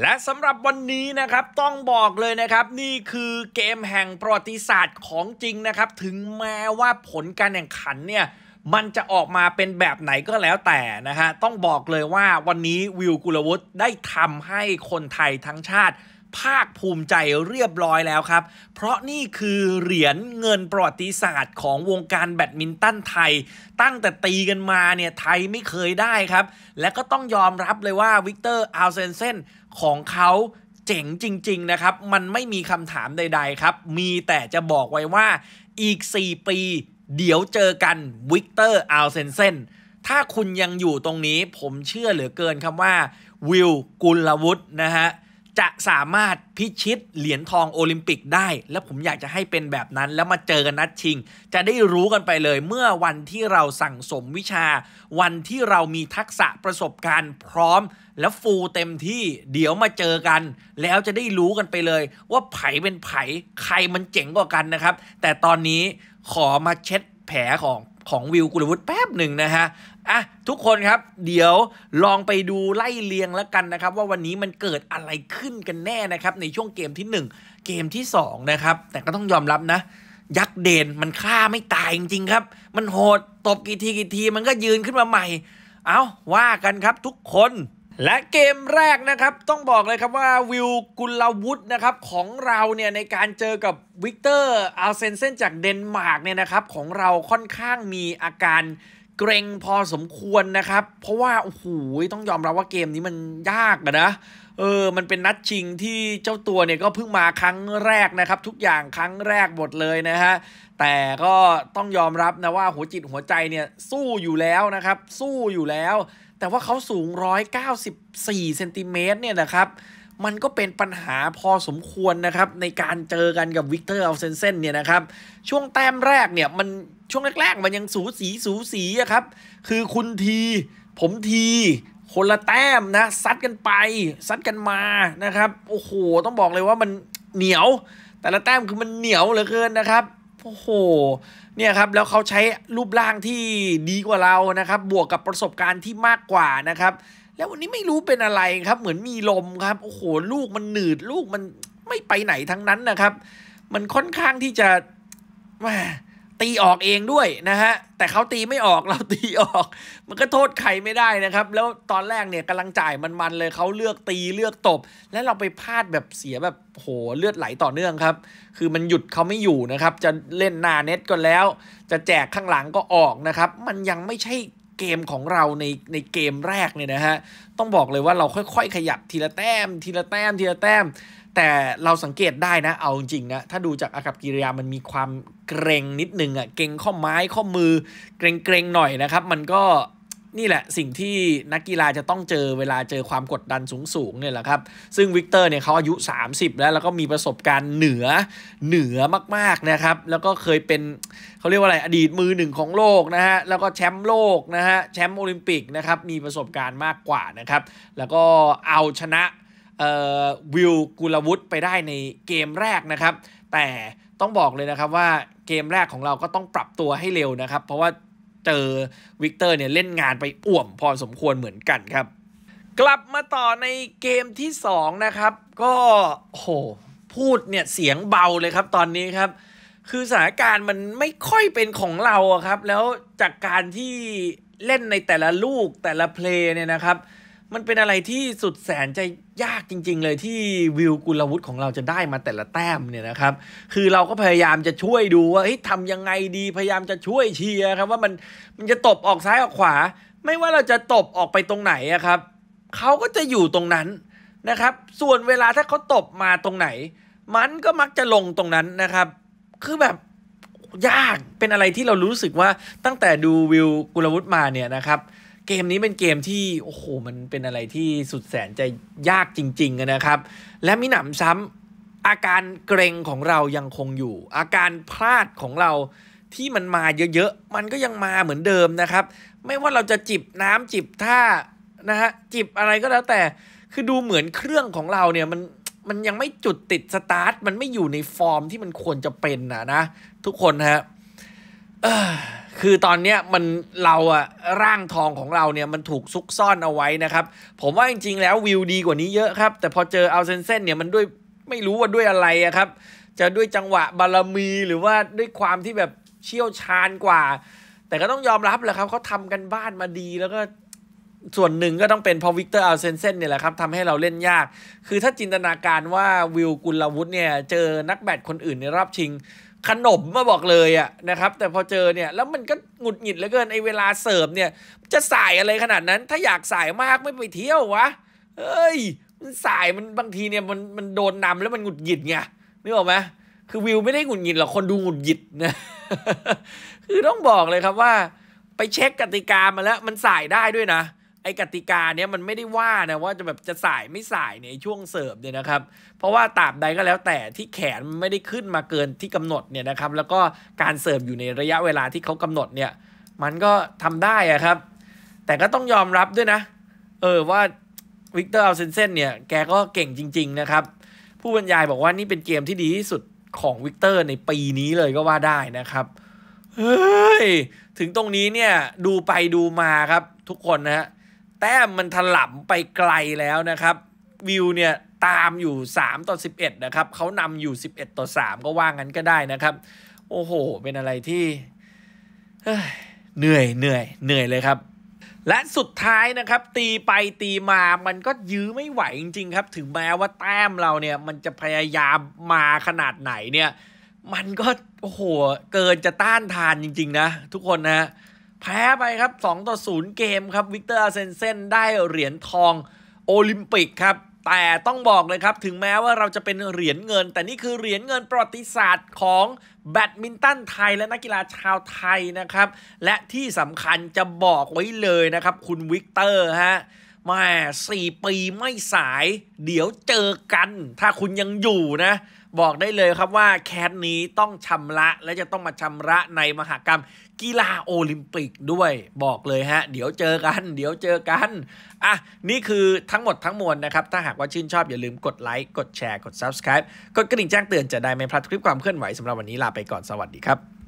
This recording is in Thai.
และสำหรับวันนี้นะครับต้องบอกเลยนะครับนี่คือเกมแห่งประวัติศาสตร์ของจริงนะครับถึงแม้ว่าผลการแข่งขันเนี่ยมันจะออกมาเป็นแบบไหนก็แล้วแต่นะฮะต้องบอกเลยว่าวันนี้วิว กุลวุฒิได้ทำให้คนไทยทั้งชาติภาคภูมิใจเรียบร้อยแล้วครับเพราะนี่คือเหรียญเงินประวัติศาสตร์ของวงการแบดมินตันไทยตั้งแต่ตีกันมาเนี่ยไทยไม่เคยได้ครับและก็ต้องยอมรับเลยว่าวิกเตอร์อัลเซนเซนของเขาเจ๋งจริงๆนะครับมันไม่มีคำถามใดๆครับมีแต่จะบอกไว้ว่าอีก4ปีเดี๋ยวเจอกันวิกเตอร์อัลเซนเซนถ้าคุณยังอยู่ตรงนี้ผมเชื่อเหลือเกินครับว่าวิว กุลวุฒินะฮะจะสามารถพิชิตเหรียญทองโอลิมปิกได้และผมอยากจะให้เป็นแบบนั้นแล้วมาเจอกันนัดชิงจะได้รู้กันไปเลยเมื่อวันที่เราสั่งสมวิชาวันที่เรามีทักษะประสบการณ์พร้อมและฟูลเต็มที่เดี๋ยวมาเจอกันแล้วจะได้รู้กันไปเลยว่าไผเป็นไผใครมันเจ๋งกว่ากันนะครับแต่ตอนนี้ขอมาเช็ดแผลของวิว กุลวุฒิแป๊บหนึ่งนะฮะทุกคนครับเดี๋ยวลองไปดูไล่เรียงแล้วกันนะครับว่าวันนี้มันเกิดอะไรขึ้นกันแน่นะครับในช่วงเกมที่1เกมที่2นะครับแต่ก็ต้องยอมรับนะยักษ์เดนมันฆ่าไม่ตายจริงๆครับมันโหดตบกี่ทีมันก็ยืนขึ้นมาใหม่เอาว่ากันครับทุกคนและเกมแรกนะครับต้องบอกเลยครับว่าวิว กุลวุฒินะครับของเราเนี่ยในการเจอกับวิกเตอร์อัลเซนเซนจากเดนมาร์กเนี่ยนะครับของเราค่อนข้างมีอาการเกรงพอสมควรนะครับเพราะว่าโอ้โหต้องยอมรับว่าเกมนี้มันยากนะมันเป็นนัดชิงที่เจ้าตัวเนี่ยก็เพิ่งมาครั้งแรกนะครับทุกอย่างครั้งแรกหมดเลยนะฮะแต่ก็ต้องยอมรับนะว่าหัวจิตหัวใจเนี่ยสู้อยู่แล้วนะครับสู้อยู่แล้วแต่ว่าเขาสูง194เซนติเมตรเนี่ยนะครับมันก็เป็นปัญหาพอสมควรนะครับในการเจอกันกับวิกเตอร์อัลเซนเซนเนี่ยนะครับช่วงแต้มแรกเนี่ยมันช่วงแรกๆมันยังสูสีครับคือคุณทีผมทีคนละแต้มนะซัดกันไปซัดกันมานะครับโอ้โหต้องบอกเลยว่ามันเหนียวแต่ละแต้มคือมันเหนียวเหลือเกินนะครับโอ้โหเนี่ยครับแล้วเขาใช้รูปร่างที่ดีกว่าเรานะครับบวกกับประสบการณ์ที่มากกว่านะครับแล้ววันนี้ไม่รู้เป็นอะไรครับเหมือนมีลมครับโอ้โหลูกมันหนืดลูกมันไม่ไปไหนทั้งนั้นนะครับมันค่อนข้างที่จะตีออกเองด้วยนะฮะแต่เขาตีไม่ออกเราตีออกมันก็โทษใครไม่ได้นะครับแล้วตอนแรกเนี่ยกำลังจ่ายมันเลยเขาเลือกตีเลือกตบแล้วเราไปพลาดแบบเสียแบบโหเลือดไหลต่อเนื่องครับคือมันหยุดเขาไม่อยู่นะครับจะเล่นหน้าเน็ตก็แล้วจะแจกข้างหลังก็ออกนะครับมันยังไม่ใช่เกมของเราในเกมแรกเนี่ยนะฮะต้องบอกเลยว่าเราค่อยๆขยับทีละแต้มทีละแต้มทีละแต้มแต่เราสังเกตได้นะเอาจริงนะถ้าดูจากอากับกิริยามันมีความเกรงนิดนึงอ่ะเกรงข้อไม้ข้อมือเกรงหน่อยนะครับมันก็นี่แหละสิ่งที่นักกีฬาจะต้องเจอเวลาเจอความกดดันสูงเนี่ยแหละครับซึ่งวิกเตอร์เนี่ยเขาอายุ30แล้วก็มีประสบการณ์เหนือมากๆนะครับแล้วก็เคยเป็นเขาเรียกว่าอะไรอดีตมือหนึ่งของโลกนะฮะแล้วก็แชมป์โลกนะฮะแชมป์โอลิมปิกนะครับมีประสบการณ์มากกว่านะครับแล้วก็เอาชนะวิว กุลวุฒิไปได้ในเกมแรกนะครับแต่ต้องบอกเลยนะครับว่าเกมแรกของเราก็ต้องปรับตัวให้เร็วนะครับเพราะว่าเจอวิกเตอร์เนี่ยเล่นงานไปอ่วมพอสมควรเหมือนกันครับกลับมาต่อในเกมที่2นะครับก็โหพูดเนี่ยเสียงเบาเลยครับตอนนี้ครับคือสถานการณ์มันไม่ค่อยเป็นของเราครับแล้วจากการที่เล่นในแต่ละลูกแต่ละเพลย์เนี่ยนะครับมันเป็นอะไรที่สุดแสนจะยากจริงๆเลยที่วิว กุลวุฒิของเราจะได้มาแต่ละแต้มเนี่ยนะครับคือเราก็พยายามจะช่วยดูว่าทำยังไงดีพยายามจะช่วยเชียร์ครับว่ามันจะตบออกซ้ายออกขวาไม่ว่าเราจะตบออกไปตรงไหนครับเขาก็จะอยู่ตรงนั้นนะครับส่วนเวลาถ้าเขาตบมาตรงไหนมันก็มักจะลงตรงนั้นนะครับคือแบบยากเป็นอะไรที่เรารู้สึกว่าตั้งแต่ดูวิว กุลวุฒิมาเนี่ยนะครับเกมนี้เป็นเกมที่โอ้โหมันเป็นอะไรที่สุดแสนจะยากจริงๆนะครับและมิหนำซ้ำอาการเกรงของเรายังคงอยู่อาการพลาดของเราที่มันมาเยอะๆมันก็ยังมาเหมือนเดิมนะครับไม่ว่าเราจะจิบน้ำจิบท่านะฮะจิบอะไรก็แล้วแต่คือดูเหมือนเครื่องของเราเนี่ยมันยังไม่จุดติดสตาร์ทมันไม่อยู่ในฟอร์มที่มันควรจะเป็นนะทุกคนฮะ คือตอนเนี้ยมันเราอะร่างทองของเราเนี่ยมันถูกซุกซ่อนเอาไว้นะครับผมว่าจริงๆแล้ววิวดีกว่านี้เยอะครับแต่พอเจอเอาเซนเซนเนี่ยมันด้วยไม่รู้ว่าด้วยอะไรอะครับจะด้วยจังหวะบารมีหรือว่าด้วยความที่แบบเชี่ยวชาญกว่าแต่ก็ต้องยอมรับแหละครับเขาทำกันบ้านมาดีแล้วก็ส่วนหนึ่งก็ต้องเป็นพอวิกเตอร์อัลเซนเซนเนี่ยแหละครับทำให้เราเล่นยากคือถ้าจินตนาการว่าวิวกุลวุฒิเนี่ยเจอนักแบดคนอื่นในรอบชิงขนมมาบอกเลยอะนะครับแต่พอเจอเนี่ยแล้วมันก็หงุดหงิดเหลือเกินไอ้เวลาเสิร์ฟเนี่ยจะสายอะไรขนาดนั้นถ้าอยากสายมากไม่ไปเที่ยววะเอ้ยมันสายมันบางทีเนี่ยมันโดนนำแล้วมันหงุดหงิดไงนึกออกไหมคือวิวไม่ได้หงุดหงิดหรอกคนดูหงุดหงิดนะคือต้องบอกเลยครับว่าไปเช็คกติกามาแล้วมันสายได้ด้วยนะไอ้กติกาเนี่ยมันไม่ได้ว่านะว่าจะแบบจะสายไม่สายในช่วงเสิร์ฟเนี่ยนะครับเพราะว่าตราบใดก็แล้วแต่ที่แขนมันไม่ได้ขึ้นมาเกินที่กำหนดเนี่ยนะครับแล้วก็การเสิร์ฟอยู่ในระยะเวลาที่เขากำหนดเนี่ยมันก็ทำได้อะครับแต่ก็ต้องยอมรับด้วยนะว่าวิกเตอร์อัลเซนเซนเนี่ยแกก็เก่งจริงๆนะครับผู้บรรยายบอกว่านี่เป็นเกมที่ดีที่สุดของวิกเตอร์ในปีนี้เลยก็ว่าได้นะครับเฮ้ยถึงตรงนี้เนี่ยดูไปดูมาครับทุกคนนะฮะแต้มมันถล่มไปไกลแล้วนะครับวิวเนี่ยตามอยู่3-11นะครับเขานำอยู่11-3ก็ว่างั้นก็ได้นะครับโอ้โหเป็นอะไรที่เหนื่อยเลยครับและสุดท้ายนะครับตีไปตีมามันก็ยื้อไม่ไหวจริงๆครับถึงแม้ว่าแต้มเราเนี่ยมันจะพยายามมาขนาดไหนเนี่ยมันก็โอ้โหเกินจะต้านทานจริงๆนะทุกคนนะแพ้ไปครับ2-0เกมครับวิกเตอร์อาร์เซนเซนได้เหรียญทองโอลิมปิกครับแต่ต้องบอกเลยครับถึงแม้ว่าเราจะเป็นเหรียญเงินแต่นี่คือเหรียญเงินประวัติศาสตร์ของแบดมินตันไทยและนักกีฬาชาวไทยนะครับและที่สำคัญจะบอกไว้เลยนะครับคุณวิกเตอร์ฮะมา4 ปีไม่สายเดี๋ยวเจอกันถ้าคุณยังอยู่นะบอกได้เลยครับว่าแคสนี้ต้องชำระและจะต้องมาชำระในมหกรรมกีฬาโอลิมปิกด้วยบอกเลยฮะเดี๋ยวเจอกันอ่ะนี่คือทั้งหมดทั้งมวลนะครับถ้าหากว่าชื่นชอบอย่าลืมกดไลค์กดแชร์กด Subscribe กดกระดิ่งแจ้งเตือนจะได้ไม่พลาดคลิปความเคลื่อนไหวสำหรับวันนี้ลาไปก่อนสวัสดีครับ